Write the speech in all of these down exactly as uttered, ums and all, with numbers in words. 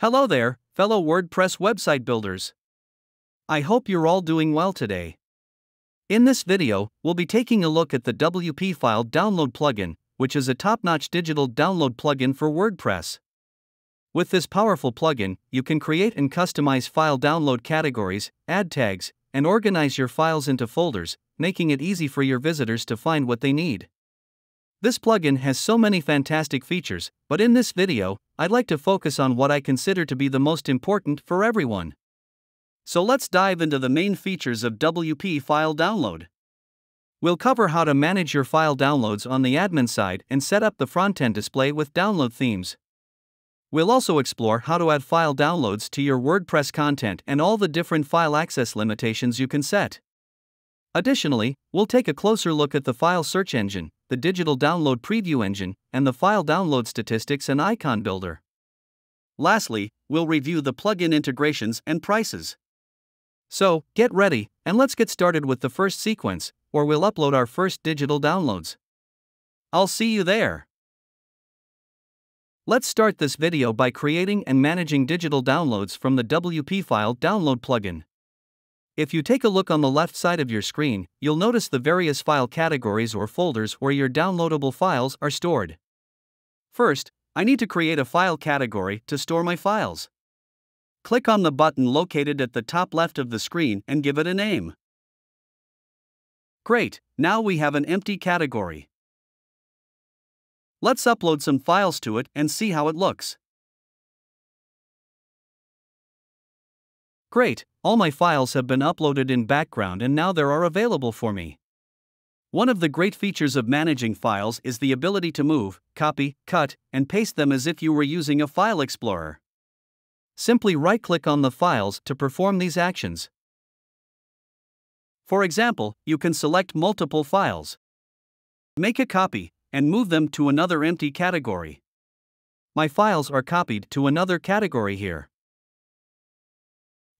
Hello there, fellow WordPress website builders. I hope you're all doing well today. In this video, we'll be taking a look at the W P File Download plugin, which is a top-notch digital download plugin for WordPress. With this powerful plugin, you can create and customize file download categories, add tags, and organize your files into folders, making it easy for your visitors to find what they need. This plugin has so many fantastic features, but in this video, I'd like to focus on what I consider to be the most important for everyone. So let's dive into the main features of W P File Download. We'll cover how to manage your file downloads on the admin side and set up the front-end display with download themes. We'll also explore how to add file downloads to your WordPress content and all the different file access limitations you can set. Additionally, we'll take a closer look at the file search engine, the digital download preview engine, and the file download statistics and icon builder. Lastly, we'll review the plugin integrations and prices. So, get ready, and let's get started with the first sequence, where we'll upload our first digital downloads. I'll see you there. Let's start this video by creating and managing digital downloads from the W P File Download plugin. If you take a look on the left side of your screen, you'll notice the various file categories or folders where your downloadable files are stored. First, I need to create a file category to store my files. Click on the button located at the top left of the screen and give it a name. Great, now we have an empty category. Let's upload some files to it and see how it looks. Great, all my files have been uploaded in background and now they are available for me. One of the great features of managing files is the ability to move, copy, cut, and paste them as if you were using a file explorer. Simply right-click on the files to perform these actions. For example, you can select multiple files, make a copy, and move them to another empty category. My files are copied to another category here.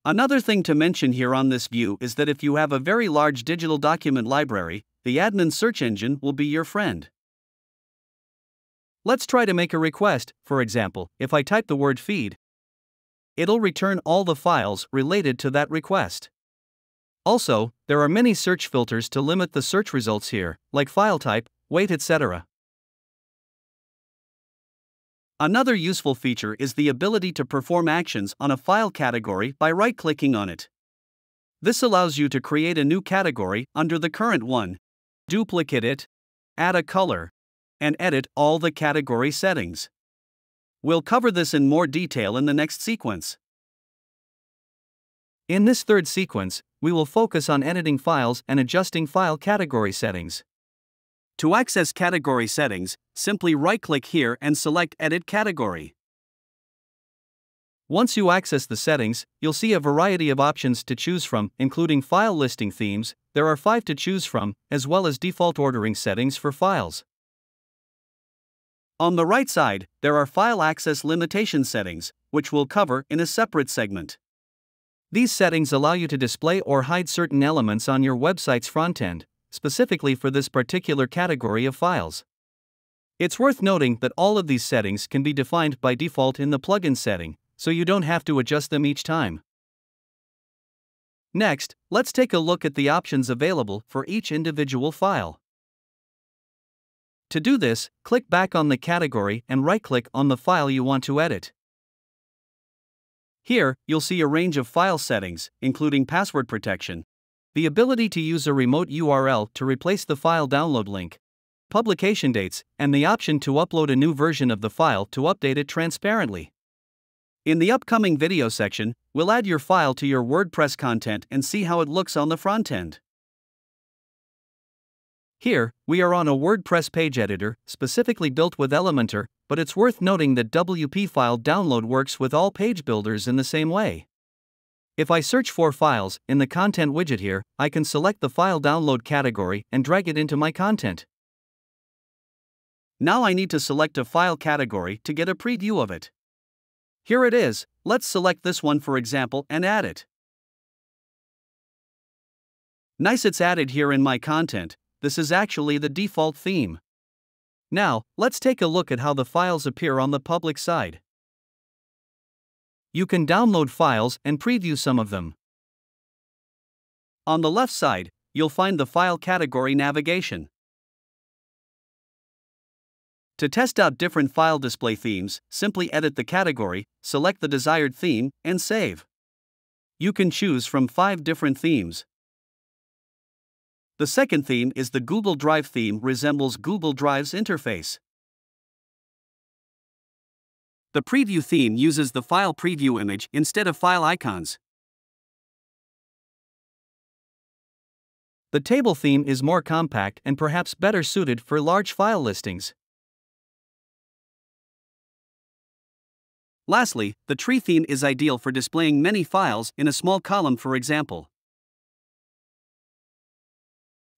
Another thing to mention here on this view is that if you have a very large digital document library, the admin search engine will be your friend. Let's try to make a request. For example, if I type the word feed, it'll return all the files related to that request. Also, there are many search filters to limit the search results here, like file type, weight, et cetera. Another useful feature is the ability to perform actions on a file category by right-clicking on it. This allows you to create a new category under the current one, duplicate it, add a color, and edit all the category settings. We'll cover this in more detail in the next sequence. In this third sequence, we will focus on editing files and adjusting file category settings. To access category settings, simply right-click here and select Edit Category. Once you access the settings, you'll see a variety of options to choose from, including file listing themes. There are five to choose from, as well as default ordering settings for files. On the right side, there are file access limitation settings, which we'll cover in a separate segment. These settings allow you to display or hide certain elements on your website's front end, specifically for this particular category of files. It's worth noting that all of these settings can be defined by default in the plugin setting, so you don't have to adjust them each time. Next, let's take a look at the options available for each individual file. To do this, click back on the category and right-click on the file you want to edit. Here, you'll see a range of file settings, including password protection, the ability to use a remote U R L to replace the file download link, publication dates, and the option to upload a new version of the file to update it transparently. In the upcoming video section, we'll add your file to your WordPress content and see how it looks on the front end. Here, we are on a WordPress page editor, specifically built with Elementor, but it's worth noting that W P File Download works with all page builders in the same way. If I search for files in the content widget here, I can select the file download category and drag it into my content. Now I need to select a file category to get a preview of it. Here it is. Let's select this one for example and add it. Nice, it's added here in my content. This is actually the default theme. Now, let's take a look at how the files appear on the public side. you can download files and preview some of them. On the left side, you'll find the file category navigation. To test out different file display themes, simply edit the category, select the desired theme, and save. You can choose from five different themes. The second theme is the Google Drive theme, resembles Google Drive's interface. The preview theme uses the file preview image instead of file icons. The table theme is more compact and perhaps better suited for large file listings. Lastly, the tree theme is ideal for displaying many files in a small column, for example.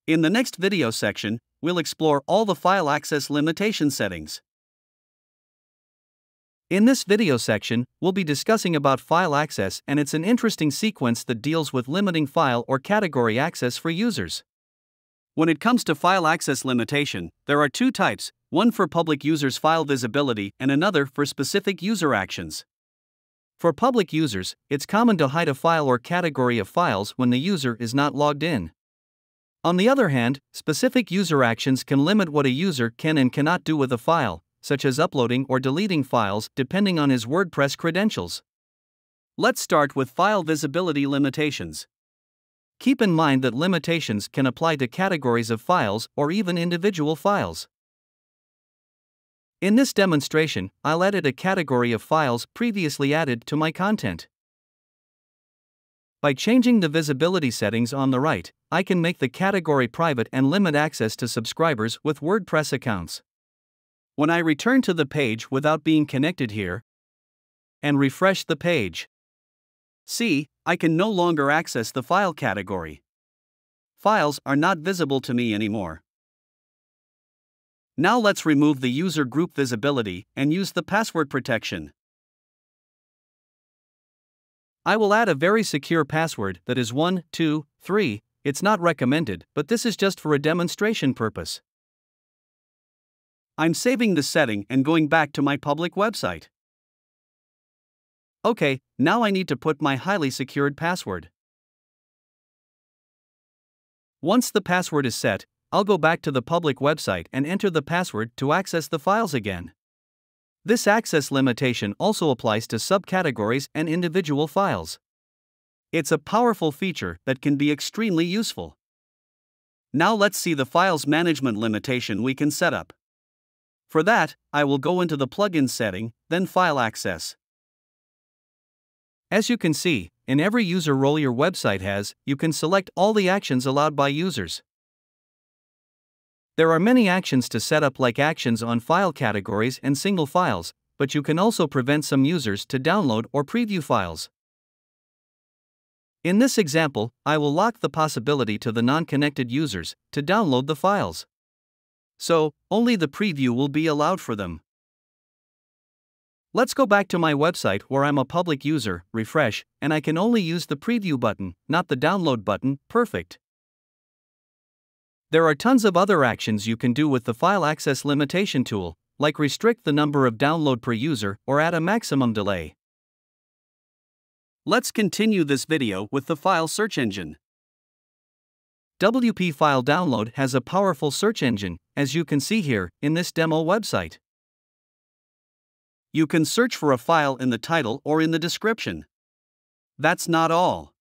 In the next video section, we'll explore all the file access limitation settings. In this video section, we'll be discussing about file access, and it's an interesting sequence that deals with limiting file or category access for users. When it comes to file access limitation, there are two types, one for public users' file visibility and another for specific user actions. For public users, it's common to hide a file or category of files when the user is not logged in. On the other hand, specific user actions can limit what a user can and cannot do with a file, such as uploading or deleting files depending on his WordPress credentials. Let's start with file visibility limitations. Keep in mind that limitations can apply to categories of files or even individual files. In this demonstration, I'll edit a category of files previously added to my content. By changing the visibility settings on the right, I can make the category private and limit access to subscribers with WordPress accounts. When I return to the page without being connected here and refresh the page, see, I can no longer access the file category. Files are not visible to me anymore. Now let's remove the user group visibility and use the password protection. I will add a very secure password that is one two three, it's not recommended, but this is just for a demonstration purpose. I'm saving the setting and going back to my public website. Okay, now I need to put my highly secured password. Once the password is set, I'll go back to the public website and enter the password to access the files again. This access limitation also applies to subcategories and individual files. It's a powerful feature that can be extremely useful. Now let's see the files management limitation we can set up. For that, I will go into the plugin setting, then file access. As you can see, in every user role your website has, you can select all the actions allowed by users. There are many actions to set up, like actions on file categories and single files, but you can also prevent some users to download or preview files. In this example, I will lock the possibility to the non-connected users to download the files. So, only the preview will be allowed for them. Let's go back to my website where I'm a public user, refresh, and I can only use the preview button, not the download button, perfect. There are tons of other actions you can do with the file access limitation tool, like restrict the number of downloads per user or add a maximum delay. Let's continue this video with the file search engine. W P File Download has a powerful search engine, as you can see here in this demo website. You can search for a file in the title or in the description. That's not all.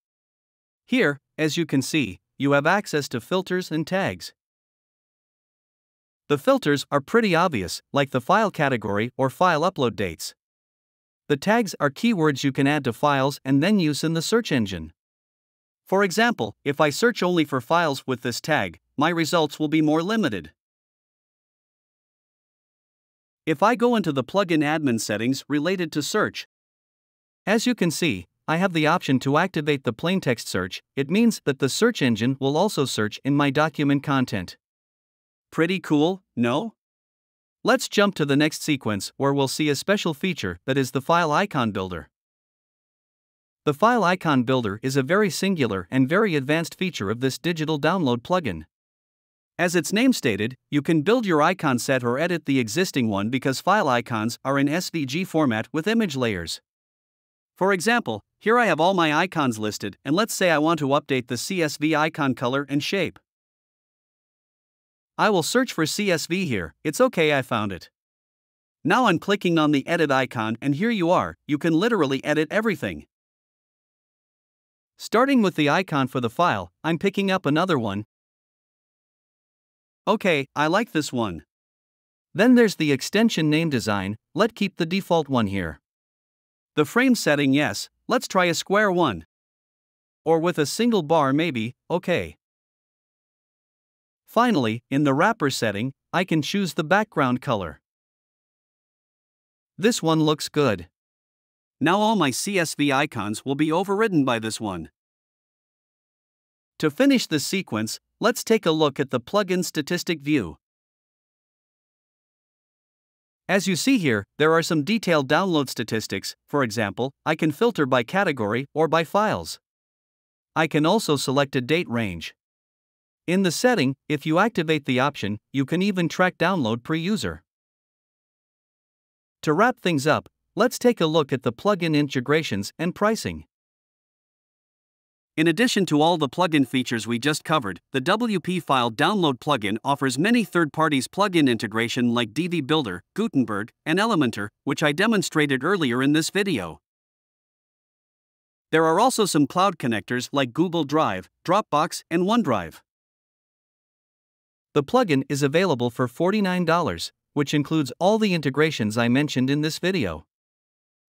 Here, as you can see, you have access to filters and tags. The filters are pretty obvious, like the file category or file upload dates. The tags are keywords you can add to files and then use in the search engine. For example, if I search only for files with this tag, my results will be more limited. If I go into the plugin admin settings related to search, as you can see, I have the option to activate the plaintext search. It means that the search engine will also search in my document content. Pretty cool, no? Let's jump to the next sequence where we'll see a special feature that is the file icon builder. The File Icon Builder is a very singular and very advanced feature of this digital download plugin. As its name stated, you can build your icon set or edit the existing one because file icons are in S V G format with image layers. For example, here I have all my icons listed, and let's say I want to update the C S V icon color and shape. I will search for C S V here. It's okay, I found it. Now I'm clicking on the edit icon, and here you are. You can literally edit everything. Starting with the icon for the file, I'm picking up another one. Okay, I like this one. Then there's the extension name design. Let's keep the default one here. The frame setting, yes, let's try a square one. Or with a single bar maybe, okay. Finally, in the wrapper setting, I can choose the background color. This one looks good. Now all my C S V icons will be overridden by this one. To finish this sequence, let's take a look at the plugin statistic view. As you see here, there are some detailed download statistics. For example, I can filter by category or by files. I can also select a date range. In the setting, if you activate the option, you can even track download per user. To wrap things up, let's take a look at the plugin integrations and pricing. In addition to all the plugin features we just covered, the W P File Download plugin offers many third-parties plugin integration like Divi Builder, Gutenberg, and Elementor, which I demonstrated earlier in this video. There are also some cloud connectors like Google Drive, Dropbox, and OneDrive. The plugin is available for forty-nine dollars, which includes all the integrations I mentioned in this video.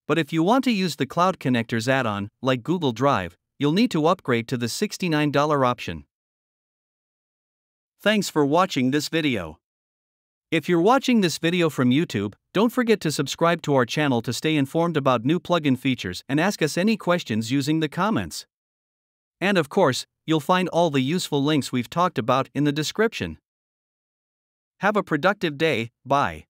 But if you want to use the cloud connectors add-on, like Google Drive, you'll need to upgrade to the sixty-nine dollar option. Thanks for watching this video. If you're watching this video from YouTube, don't forget to subscribe to our channel to stay informed about new plugin features and ask us any questions using the comments. And of course, you'll find all the useful links we've talked about in the description. Have a productive day, bye.